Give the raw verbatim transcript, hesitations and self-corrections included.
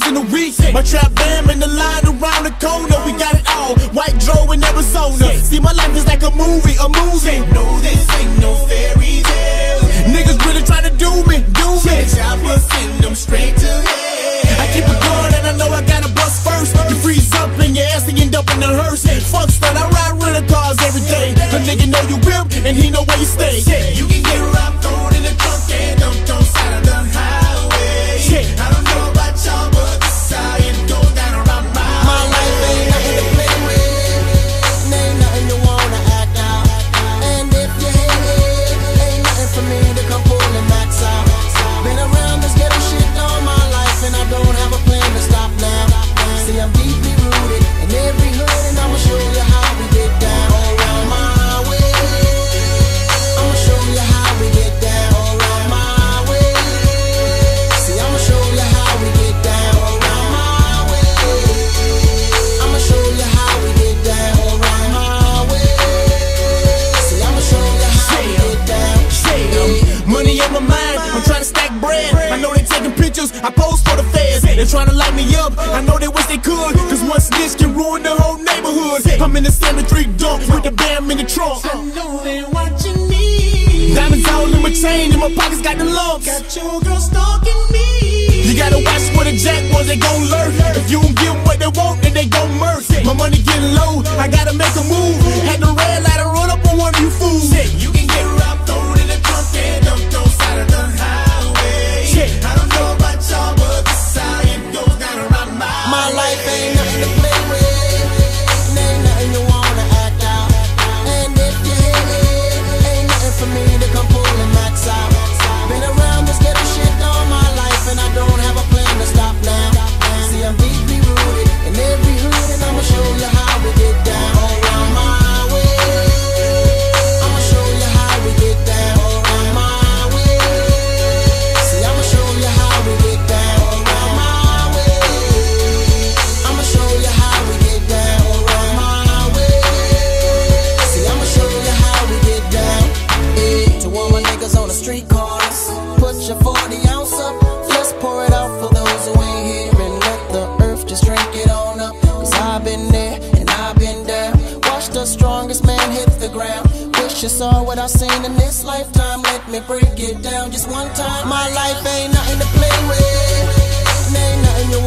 shows in a week. My trap band in the line around the corner. We got it all, white draw in Arizona. See, my life is like a movie, a movie. No, this ain't no fairy tale. Niggas really try to do me, do me. I will send them straight to hell. I keep a gun and I know I gotta bust first. You freeze up and your ass, they end up in the hearse. Fuck stud, I ride rental cars every day. A nigga know you whip and he know where you stay. You can get robbed, thrown in the trunk and dumped on side of the highway. I don't know about y'all, but this how it goes down around my way. My life ain't nothing to play with. Ain't nothing you wanna act out. And if you hate it, ain't nothing for me to come pull and max out. Been around this ghetto shit all my life, and I don't have a plan to stop now. See, I'm deeply rooted in every hood, and I'ma show you how we get down. I pose for the feds, they're trying to light me up. I know they wish they could, cause one snitch can ruin the whole neighborhood. I'm in the seventy-three dump with the bam in the trunk. I know they want you need. Diamonds all in my chain, in my pockets got the lumps. Got your girl stalking me. You gotta watch where the jack was, they gon' lurk. If you don't give them what they want, then they gon' murk. My money getting low, I gotta make a move. Had the red light, I run up on one of you fools. You can get robbed, thrown in the trunk and dumped on side of the highway. I don't know. You saw what I seen in this lifetime. Let me break it down just one time. My life ain't nothing to play with. Ain't nothing you